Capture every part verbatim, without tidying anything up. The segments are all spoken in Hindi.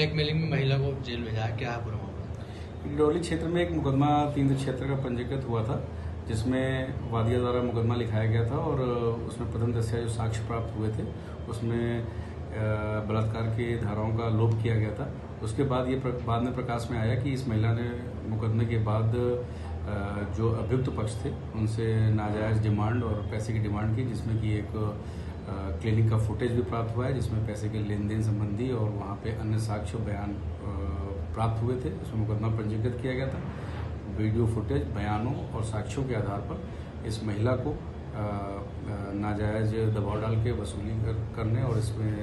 ब्लैकमेलिंग में महिला को जेल भेजाया, क्या है पूरा मामला? डोली क्षेत्र में एक मुकदमा तीन सौ छिहत्तर का पंजीकृत हुआ था, जिसमें वादिया द्वारा मुकदमा लिखाया गया था और उसमें प्रथम दस्या जो साक्ष्य प्राप्त हुए थे उसमें बलात्कार के धाराओं का लोप किया गया था। उसके बाद ये बाद में प्रकाश में आया कि इस महिला ने मुकदमे के बाद जो अभियुक्त पक्ष थे उनसे नाजायज़ डिमांड और पैसे की डिमांड की, जिसमें कि एक क्लिनिक का फुटेज भी प्राप्त हुआ है जिसमें पैसे के लेन देन संबंधी और वहाँ पे अन्य साक्ष्य बयान प्राप्त हुए थे। उसमें मुकदमा पंजीकृत किया गया था। वीडियो फुटेज, बयानों और साक्ष्यों के आधार पर इस महिला को नाजायज़ दबाव डाल के वसूली करने और इसमें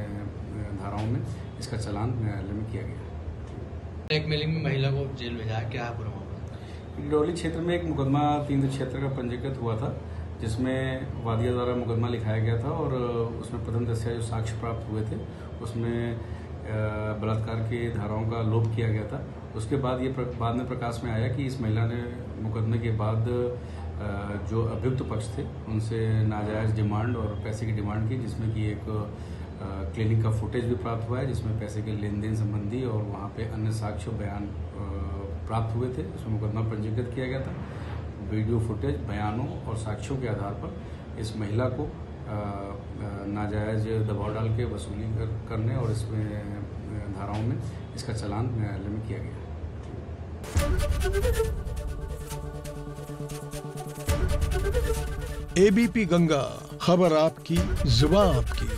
धाराओं में इसका चालान न्यायालय में किया गया। ब्लैकमेलिंग में महिला को जेल भेजाया, क्या है पूरा मामला? डोली क्षेत्र में एक मुकदमा तीन सौ छिहत्तर का पंजीकृत हुआ था, जिसमें वादिया द्वारा मुकदमा लिखाया गया था और उसमें प्रथम दस्या जो साक्ष्य प्राप्त हुए थे उसमें बलात्कार के धाराओं का लोप किया गया था। उसके बाद ये बाद में प्रकाश में आया कि इस महिला ने मुकदमे के बाद जो अभियुक्त पक्ष थे उनसे नाजायज़ डिमांड और पैसे की डिमांड की, जिसमें कि एक क्लिनिक का फुटेज भी प्राप्त हुआ है जिसमें पैसे के लेन देन संबंधी और वहाँ पे अन्य साक्ष्य बयान प्राप्त हुए थे। उसमें मुकदमा पंजीकृत किया गया था। वीडियो फुटेज, बयानों और साक्ष्यों के आधार पर इस महिला को नाजायज़ दबाव डाल के वसूली करने और इसमें धाराओं में इसका चालान न्यायालय में किया गया। एबीपी गंगा, खबर आपकी, जुबान आपकी।